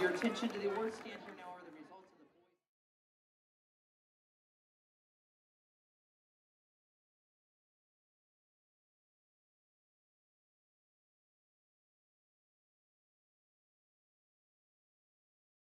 your attention to the award stand here now.